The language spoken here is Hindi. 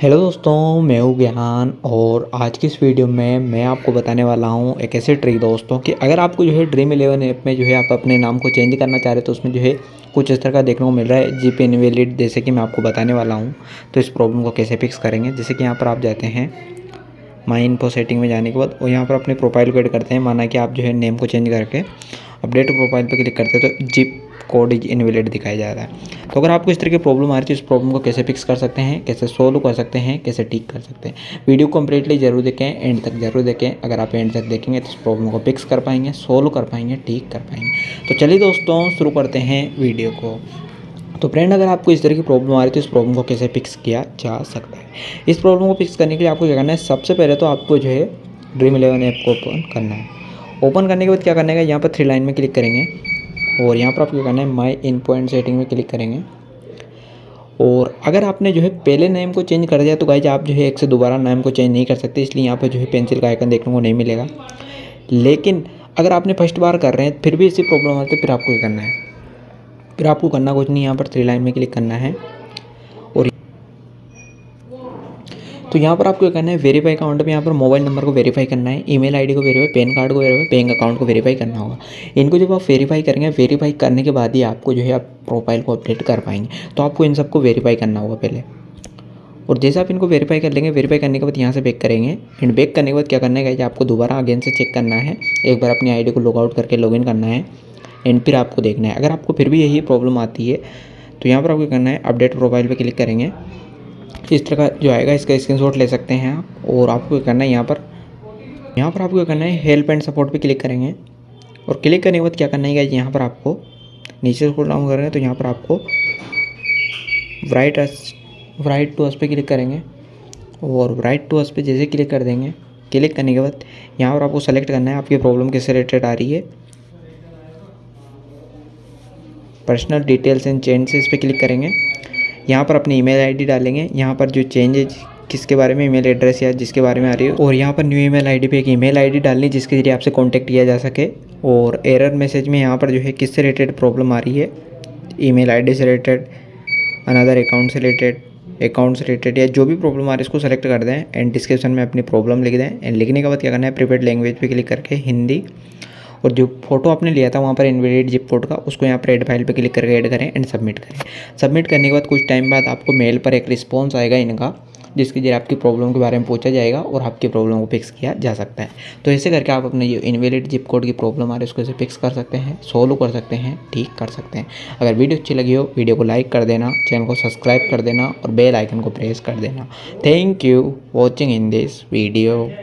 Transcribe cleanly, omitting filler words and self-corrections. हेलो दोस्तों, मैं हूँ ज्ञान और आज की इस वीडियो में मैं आपको बताने वाला हूँ एक ऐसे ट्रिक दोस्तों कि अगर आपको जो है ड्रीम11 ऐप में जो है आप अपने नाम को चेंज करना चाह रहे हो तो उसमें जो है कुछ इस तरह का देखने को मिल रहा है जीपी इनवैलिड, जैसे कि मैं आपको बताने वाला हूँ। तो इस प्रॉब्लम को कैसे फिक्स करेंगे, जैसे कि यहाँ पर आप जाते हैं माई इन्फो सेटिंग में जाने के बाद और यहाँ पर अपने प्रोफाइल को एड करते हैं। माना कि आप जो है नेम को चेंज करके अपडेट प्रोफाइल पर क्लिक करते हैं तो जीप कोड इनवैलिड दिखाया जा रहा है। तो अगर आपको इस तरह की प्रॉब्लम आ रही है, इस प्रॉब्लम को कैसे फिक्स कर सकते हैं, कैसे सोल्व कर सकते हैं, कैसे ठीक कर सकते हैं, वीडियो कंप्लीटली जरूर देखें, एंड तक जरूर देखें। अगर आप एंड तक देखेंगे तो इस प्रॉब्लम को फिक्स कर पाएंगे, सोल्व कर पाएंगे, ठीक कर पाएंगे। तो चलिए दोस्तों शुरू करते हैं वीडियो को। तो फ्रेंड, अगर आपको इस तरह की प्रॉब्लम आ रही है तो इस प्रॉब्लम को कैसे फिक्स किया जा सकता है। इस प्रॉब्लम को फिक्स करने के लिए आपको क्या करना है, सबसे पहले तो आपको जो है ड्रीम11 ऐप को ओपन करना है। ओपन करने के बाद क्या करना है, यहाँ पर थ्री लाइन में क्लिक करेंगे और यहाँ पर आपको करना है माई इनपॉइंट सेटिंग में क्लिक करेंगे। और अगर आपने जो है पहले नेम को चेंज कर दिया तो गाइज आप जो है एक से दोबारा नेम को चेंज नहीं कर सकते, इसलिए यहाँ पर जो है पेंसिल का आइकन देखने को नहीं मिलेगा। लेकिन अगर आपने फर्स्ट बार कर रहे हैं फिर भी इसी प्रॉब्लम आती है, फिर आपको क्या करना है, फिर आपको करना कुछ नहीं, यहाँ पर थ्री लाइन में क्लिक करना है और तो यहाँ पर आपको करना है वेरीफाई अकाउंट में। यहाँ पर मोबाइल नंबर को वेरीफाई करना है, ईमेल आईडी को वेरीफाई, पैन कार्ड को वेरीफाई, बैंक अकाउंट को वेरीफाई करना होगा। इनको जब आप वेरीफाई करेंगे, वेरीफाई करने के बाद ही आपको जो है आप प्रोफाइल को अपडेट कर पाएंगे। तो आपको इन सबको वेरीफाई करना होगा पहले, और जैसे आप इनको वेरीफाई कर लेंगे, वेरीफाई करने के बाद यहाँ से बैक करेंगे। एंड बैक करने के बाद क्या करना है, आपको दोबारा अगेन से चेक करना है, एक बार अपनी आईडी को लॉगआउट करके लॉगिन करना है एंड फिर आपको देखना है। अगर आपको फिर भी यही प्रॉब्लम आती है तो यहाँ पर आपको करना है अपडेट प्रोफाइल पे क्लिक करेंगे। इस तरह का जो आएगा इसका स्क्रीनशॉट ले सकते हैं आप। और आपको करना है यहाँ पर आपको करना है हेल्प एंड सपोर्ट पे क्लिक करेंगे और क्लिक करने के बाद क्या करना है, यहाँ पर आपको नीचे स्क्रॉल डाउन करेंगे तो यहाँ पर आपको राइट टू अस पे क्लिक करेंगे और राइट टू अस पे जैसे क्लिक कर देंगे, क्लिक करने के बाद यहाँ पर आपको सेलेक्ट करना है आपकी प्रॉब्लम किससे रिलेटेड आ रही है, पर्सनल डिटेल्स एंड चेंजेस पे क्लिक करेंगे। यहाँ पर अपनी ईमेल आईडी डालेंगे, यहाँ पर जो चेंजेज किसके बारे में, ईमेल एड्रेस या जिसके बारे में आ रही है, और यहाँ पर न्यू ईमेल आईडी पे एक ईमेल आईडी डालनी जिसके जरिए आपसे कांटेक्ट किया जा सके। और एरर मैसेज में यहाँ पर जो है किससे रिलेटेड प्रॉब्लम आ रही है, ईमेल आईडी से रिलेटेड, अनदर अकाउंट से रिलेटेड, अकाउंट से रिलेटेड, या जो भी प्रॉब्लम आ रही है इसको सेलेक्ट कर दें एंड डिस्क्रिप्शन में अपनी प्रॉब्लम लिख दें। एंड लिखने के बाद क्या करना है, प्रीपेड लैंग्वेज पर क्लिक करके हिंदी, और जो फोटो आपने लिया था वहाँ पर इनवैलिड जिप कोड का, उसको यहाँ पर एड फाइल पे क्लिक करके ऐड करें एंड सबमिट करें। सबमिट करने के बाद कुछ टाइम बाद आपको मेल पर एक रिस्पॉन्स आएगा इनका, जिसके जरिए आपकी प्रॉब्लम के बारे में पूछा जाएगा और आपकी प्रॉब्लम को फिक्स किया जा सकता है। तो ऐसे करके आप अपने जो इनवैलिड जिप कोड की प्रॉब्लम आ रही है उसको ऐसे फिक्स कर सकते हैं, सोल्व कर सकते हैं, ठीक कर सकते हैं। अगर वीडियो अच्छी लगी हो वीडियो को लाइक कर देना, चैनल को सब्सक्राइब कर देना और बेल आइकन को प्रेस कर देना। Thank you watching in this video.